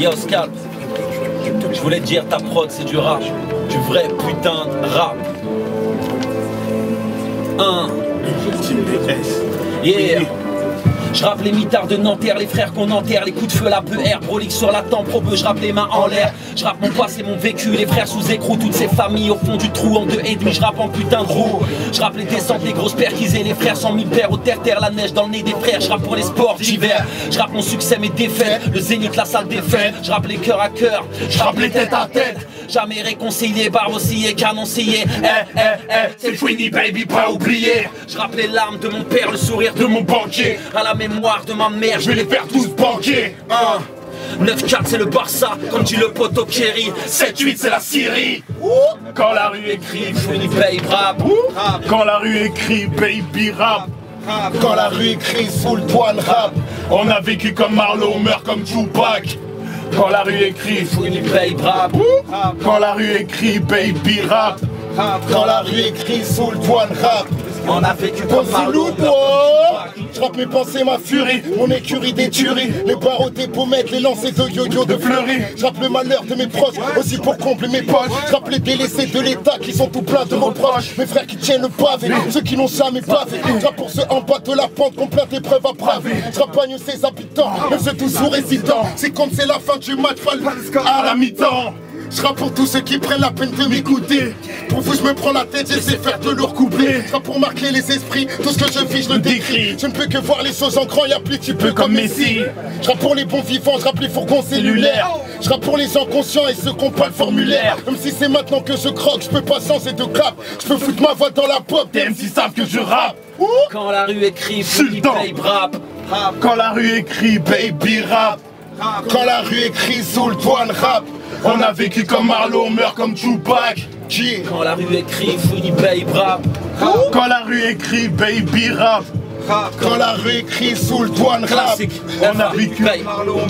Yo Scalp, je voulais te dire ta prod c'est du rap, du vrai putain de rap. 1. Yeah. Je rappe les mitards de Nanterre, les frères qu'on enterre, les coups de feu à la PR, brolique sur la tempe, probeux, je rappe les mains en l'air, je rappe mon passé, mon vécu, les frères sous écrou, toutes ces familles au fond du trou, en 2 et demi, je rappe en putain de roue, je rappe les descentes, les grosses perquisées, les frères 100 000 paires, au terre-terre, la neige dans le nez des frères, je rappe pour les sports d'hiver, je rappe mon succès, mes défaites, le zénith, la salle des fêtes, je rappe les cœurs à cœur, je rappe les têtes à tête, jamais réconcilié, barbe oscillée, canon scié, c'est le Fweeny Baby, pas oublié, je rappe les larmes de mon père, le sourire de mon banquier, à la mémoire de ma mère, je vais les faire tous banquer. 9-4 c'est le Barça, comme dit le poteau Kerry, 7-8 c'est la Syrie. Quand la rue écrit, Fweeny Baby rap. Quand la rue écrit, Baby rap. Quand la rue écrit, full poil rap. On a vécu comme Marlowe, on meurt comme Tupac. Quand la rue écrit, Fweeny Baby rap. Quand la rue écrit, Baby rap. Quand la rue écrit, full poil rap. On a vécu comme Marlowe. Je rappe mes pensées, ma furie, mon écurie des tueries, les barreaux des pommettes, les lancers de yo-yo de Fleury. Je rappe le malheur de mes proches, aussi pour combler mes poches. Je rappe les délaissés de l'État qui sont tout pleins de reproches. Mes frères qui tiennent le pavé, ceux qui n'ont jamais pavé. Je rappe pour ceux en bas de la pente, qu'on plaint d'épreuves à braver. Je rapagne ses habitants, même ceux toujours hésitants. C'est comme c'est la fin du match, à la mi-temps. Je rappe pour tous ceux qui prennent la peine de m'écouter. Pour vous je me prends la tête, j'essaie faire de lourds couplets. Je rappe pour marquer les esprits, tout ce que je vis je le décris. Je ne peux que voir les choses en grand, y'a plus tu peux comme Messi. Je rappe pour les bons vivants, je rappe les fourgons cellulaires. Je rappe pour les inconscients et ceux qui n'ont pas le formulaire. Même si c'est maintenant que je croque, je peux pas changer de cap. Je peux foutre ma voix dans la pop, des MC savent que je rappe. Quand la rue écrit, Baby rap. Quand la rue écrit, Baby rap. Quand la rue écrit, sous le toit le rap. On a vécu comme Marlowe, on meurt comme Tupac. Quand la rue écrit, Fweeny Baby rap. Quand la rue écrit, Baby rap. Quand la rue écrit, sous le toit le rap. On a vécu comme Marlowe.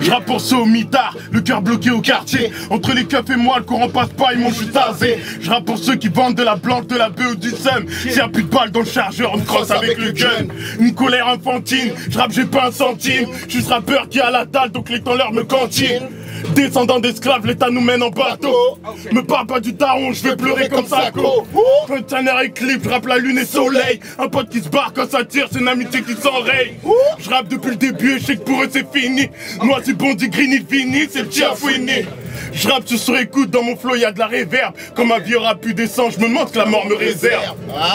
Je rappe pour ceux au mitard, le cœur bloqué au quartier. Entre les keufs et moi, le courant passe pas, ils m'ont juste tasé. Je rappe pour ceux qui vendent de la blanche, de la bœuf ou du seum. S'il y a plus de balles dans le chargeur, on me crosse avec le gun. Une colère infantile, je rappe, j'ai pas un centime. Je suis ce rappeur qui a la dalle, donc les tendeurs me cantinent. Descendant d'esclaves, l'État nous mène en bateau. Me parle pas du daron, je vais pleurer comme Sakho. Putain air éclipse, je rappe la lune et soleil. Un pote qui se barre quand ça tire, c'est une amitié qui s'enraye. Je rappe depuis le début et je sais que pour eux c'est fini. Moi c'est bon, du green il finit, c'est le tien Fweeny. Je rappe sur écoute, dans mon flow y'a de la réverb. Quand ma vie aura pu descendre, je me demande que la mort me réserve.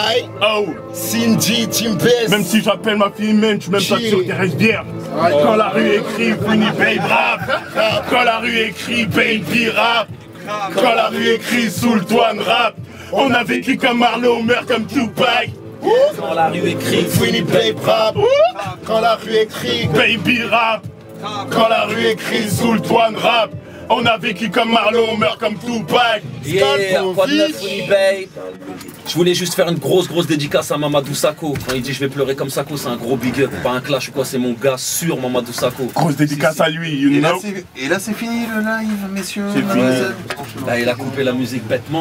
Aïe. Oh Cindy, Timbes. Même si j'appelle ma fille Mène, je suis même pas sûr des rivières. Quand la rue écrit, Fweeny Baby rap. Quand la rue écrit, Baby rap. Quand la rue écrit, sous le toit rap. On a vécu comme Marlowe, on meurt comme Tupac. Quand la rue écrit, Fweeny Baby rap. Quand la rue écrit, Baby rap. Quand la rue écrit, sous le toit rap. On a vécu comme Marlowe, on meurt comme Tupac. Yeah, quoi de neuf, Fweeny Baby. Je voulais juste faire une grosse dédicace à Mamadou Sakho. Quand il dit je vais pleurer comme Sakho, c'est un gros big up, pas un clash ou quoi, c'est mon gars sûr, Mamadou Sakho. Grosse dédicace à lui, you know. Et là c'est fini le live, messieurs. C'est fini. Là il a coupé la musique bêtement.